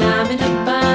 I'm in a bind.